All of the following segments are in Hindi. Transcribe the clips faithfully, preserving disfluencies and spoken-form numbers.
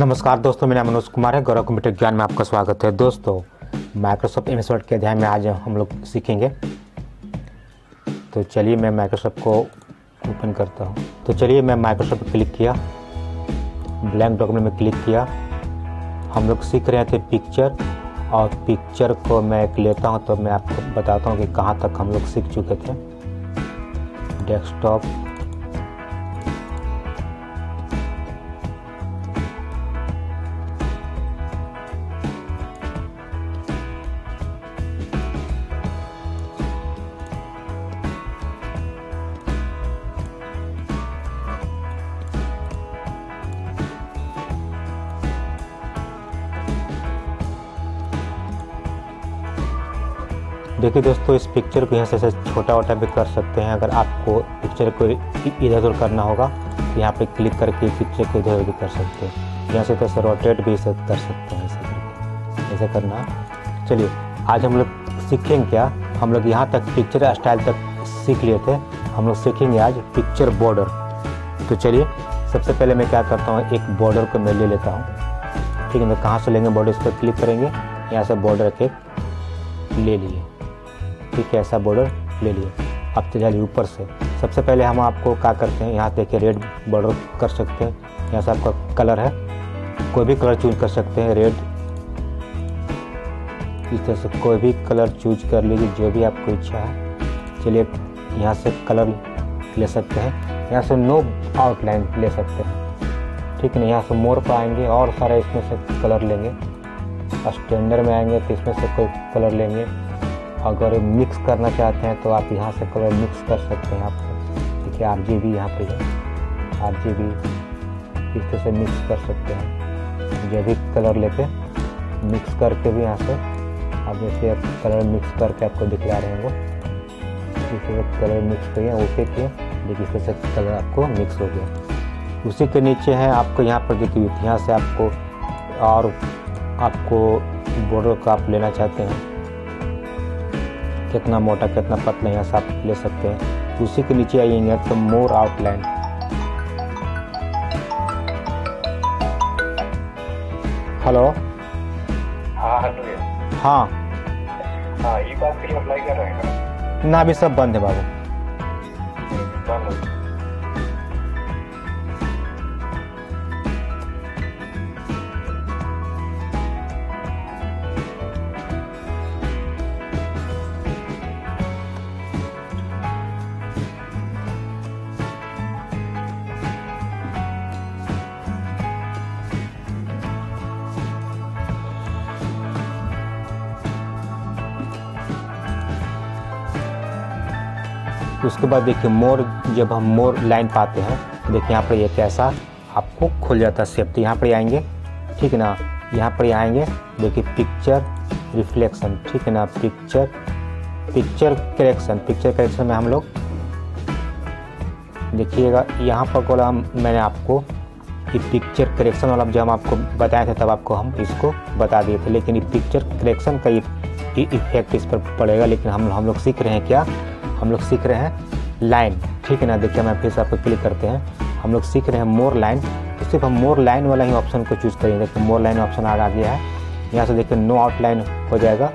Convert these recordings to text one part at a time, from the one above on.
नमस्कार दोस्तों, मेरा नाम मनोज कुमार है। गौरव कंप्यूटर ज्ञान में आपका स्वागत है। दोस्तों, माइक्रोसॉफ्ट एम एस वर्ड के अध्याय में आज हम लोग सीखेंगे। तो चलिए मैं माइक्रोसॉफ्ट को ओपन करता हूँ। तो चलिए मैं माइक्रोसॉफ्ट पर क्लिक किया, ब्लैंक डॉक्यूमेंट में क्लिक किया। हम लोग सीख रहे थे पिक्चर, और पिक्चर को मैं एक लेता हूँ तो मैं आपको बताता हूँ कि कहाँ तक हम लोग सीख चुके थे। डेस्कटॉप, देखिए दोस्तों, इस पिक्चर को यहाँ से ऐसे छोटा वोटा भी कर सकते हैं। अगर आपको पिक्चर को इधर उधर करना होगा तो यहाँ पे क्लिक करके पिक्चर को इधर उधर भी कर सकते हैं। यहाँ से तो ऐसे रोटेट भी इसे कर सकते हैं, ऐसे ऐसे करना। चलिए आज हम लोग सीखेंगे क्या, हम लोग यहाँ तक पिक्चर स्टाइल तक सीख लिए थे, हम लोग सीखेंगे आज पिक्चर बॉर्डर। तो चलिए सबसे पहले मैं क्या करता हूँ, एक बॉर्डर को मैं ले लेता हूँ। ठीक है, मैं कहाँ से लेंगे बॉर्डर, इस पर क्लिक करेंगे, यहाँ से बॉर्डर के ले लिए। ठीक है, ऐसा बॉर्डर ले लिए। अब तो चलिए ऊपर से सबसे पहले हम आपको क्या करते हैं, यहाँ देखिए रेड बॉर्डर कर सकते हैं। यहाँ से आपका कलर है, कोई भी कलर चूज कर सकते हैं। रेड इस तरह से कोई भी कलर चूज कर लीजिए, जो भी आपको इच्छा है। चलिए यहाँ से कलर ले सकते हैं, यहाँ से नो आउटलाइन ले सकते हैं। ठीक है, यहाँ से मोर पर आएंगे और सारा इसमें से कलर लेंगे। स्टैंडर्ड में आएंगे तो इसमें से कोई कलर लेंगे। अगर मिक्स करना चाहते हैं तो आप यहाँ से कलर मिक्स कर सकते हैं। आप देखिए आर जी बी यहाँ पर आर जी बी इस तरह से मिक्स कर सकते हैं। जो भी कलर लेके मिक्स करके भी यहाँ से आप जैसे कलर मिक्स करके आपको दिखला रहे हैं, वो इस तरह से कलर मिक्स करिए, ओके किए। देखिए इस तरह से कलर आपको मिक्स हो गया। उसी के नीचे है आपको यहाँ पर देखिए, यहाँ से आपको और आपको बॉर्डर का आप लेना चाहते हैं, कितना मोटा कितना पतला, यहाँ से आप ले सकते हैं। उसी के नीचे आइएंगे तो मोर आउटलाइन, हेलो हाँ हाँ हाँ ये बात भी अप्लाई कर रहे हैं ना, अभी सब बंद है बाबू। उसके बाद देखिए मोर, जब हम मोर लाइन पाते हैं देखिए यहाँ पर ये कैसा आपको खुल जाता है सेप। तो यहाँ पर आएंगे, ठीक है ना, यहाँ पर आएंगे देखिए पिक्चर रिफ्लेक्शन, ठीक है ना, picture picture correction. Picture correction में हम लोग देखिएगा यहाँ पर बोला मैंने आपको कि पिक्चर करेक्शन वाला जब हम आपको बताए थे तब आपको हम इसको बता दिए थे, लेकिन ये पिक्चर करेक्शन का इफेक्ट इस पर पड़ेगा। लेकिन हम हम लोग सीख रहे हैं क्या, हम लोग सीख रहे हैं लाइन। ठीक है ना, देखिए मैं फिर से आपको क्लिक करते हैं, हम लोग सीख रहे हैं मोर लाइन। तो सिर्फ हम मोर लाइन वाला ही ऑप्शन को चूज़ करेंगे। देखिए मोर लाइन ऑप्शन आ गया है, यहाँ से देखिए नो आउटलाइन हो जाएगा।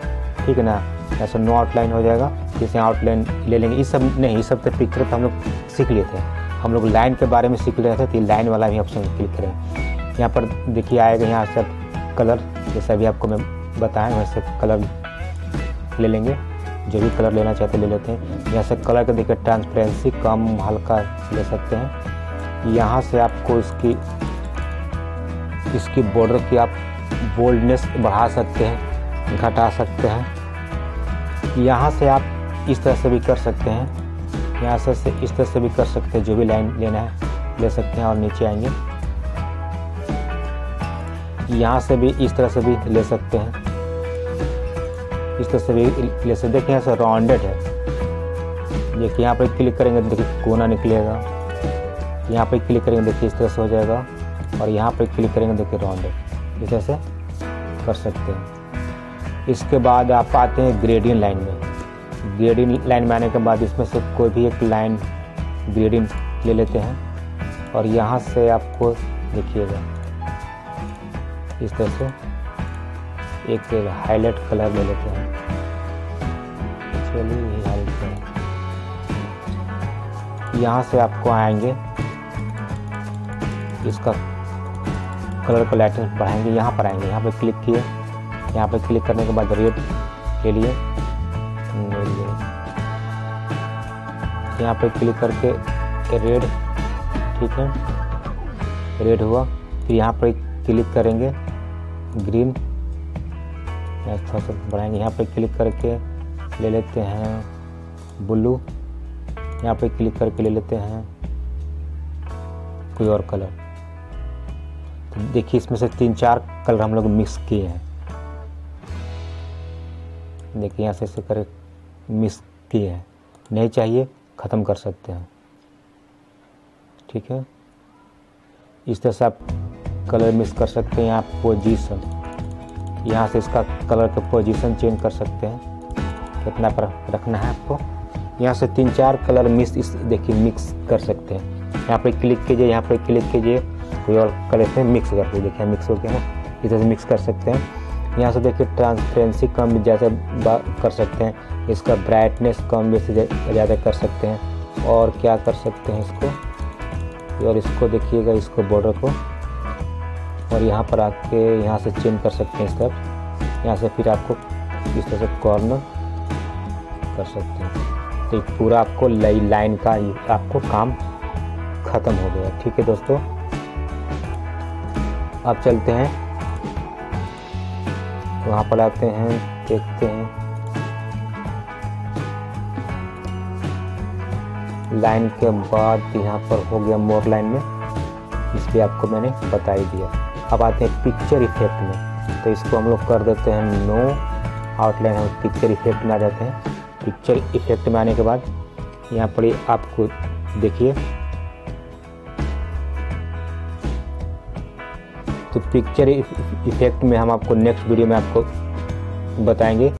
ठीक है ना, यहाँ से नो आउटलाइन हो जाएगा, जैसे आउटलाइन ले लेंगे। इस सब नहीं, इस सब तो पिक्चर पर हम लोग सीख लिए थे, हम लोग लाइन के बारे में सीख रहे थे। तो लाइन वाला भी ऑप्शन क्लिक करें, यहाँ पर देखिए आएगा यहाँ सब कलर, जैसे अभी आपको मैं बताएँ वैसे कलर ले लेंगे। जो भी कलर लेना चाहते ले लेते हैं। यहाँ से कलर का देखिए ट्रांसपेरेंसी कम हल्का ले सकते हैं। यहाँ से आपको इसकी इसकी बॉर्डर की आप बोल्डनेस बढ़ा सकते हैं, घटा सकते हैं। यहाँ से आप इस तरह से भी कर सकते हैं, यहाँ से, से इस तरह से भी कर सकते हैं। जो भी लाइन लेना है ले सकते हैं। और नीचे आएंगे यहाँ से भी इस तरह से भी ले सकते हैं, इस तरह से भी ले सकते। देखिए यहाँ से राउंडेड है, देखिए यहाँ पर क्लिक करेंगे देखिए कोना निकलेगा। यहाँ पर क्लिक करेंगे देखिए इस तरह से हो जाएगा, और यहाँ पर क्लिक करेंगे देखिए राउंडेड, इस तरह से कर सकते हैं। इसके बाद आप आते हैं ग्रेडियन लाइन में। ग्रेडियन लाइन में आने के बाद इसमें से कोई भी एक लाइन ग्रेडियन ले लेते हैं, और यहाँ से आपको देखिएगा इस तरह से एक हाईलाइट कलर ले लेते हैं। चलिए ये हाईलाइट कलर, यहाँ से आपको आएंगे इसका कलर को लाइट बढ़ाएंगे, यहाँ पर आएंगे, यहाँ पर क्लिक किए, यहाँ पर क्लिक करने के बाद रेड ले लिए, यहाँ पर क्लिक करके रेड, ठीक है रेड हुआ, फिर यहाँ पर क्लिक करेंगे ग्रीन, थोड़ा सा बढ़ाएंगे, यहाँ पर क्लिक करके ले लेते हैं ब्लू, यहाँ पर क्लिक करके ले लेते हैं कोई और कलर। तो देखिए इसमें से तीन चार कलर हम लोग मिक्स किए हैं, देखिए यहाँ से ऐसे कर मिक्स किए हैं, नहीं चाहिए ख़त्म कर सकते हैं, ठीक है। इस तरह से आप कलर मिक्स कर सकते हैं। यहाँ पोजीशन, यहाँ से इसका कलर का पोजीशन चेंज कर सकते हैं, कितना पर रखना है आपको। यहाँ से तीन चार कलर मिक्स इस देखिए मिक्स कर सकते हैं, यहाँ पर क्लिक कीजिए, यहाँ पर क्लिक कीजिए कोई और कलर से मिक्स करके देखिए मिक्स हो गया है, इस तरह से मिक्स कर सकते हैं। यहाँ से देखिए ट्रांसपेरेंसी कम ज़्यादा कर सकते हैं, इसका ब्राइटनेस कम बेसी ज़्यादा कर सकते हैं, और क्या कर सकते हैं इसको, और इसको देखिएगा इसको बॉर्डर को, और यहाँ पर आके यहाँ से चेंज कर सकते हैं इसका, यहाँ से फिर आपको इस तरह से कॉर्नर कर सकते हैं। तो पूरा आपको लाइन का आपको काम ख़त्म हो गया, ठीक है दोस्तों। अब चलते हैं वहाँ पर, आते हैं देखते हैं लाइन के बाद यहाँ पर हो गया मोर लाइन में, इस पर आपको मैंने बता ही दिया। अब आते हैं पिक्चर इफेक्ट में, तो इसको हम लोग कर देते हैं नो आउटलाइन, हम पिक्चर इफेक्ट में आ जाते हैं। पिक्चर इफेक्ट में आने के बाद यहाँ पर आपको देखिए, तो पिक्चर इफेक्ट में हम आपको नेक्स्ट वीडियो में आपको बताएंगे।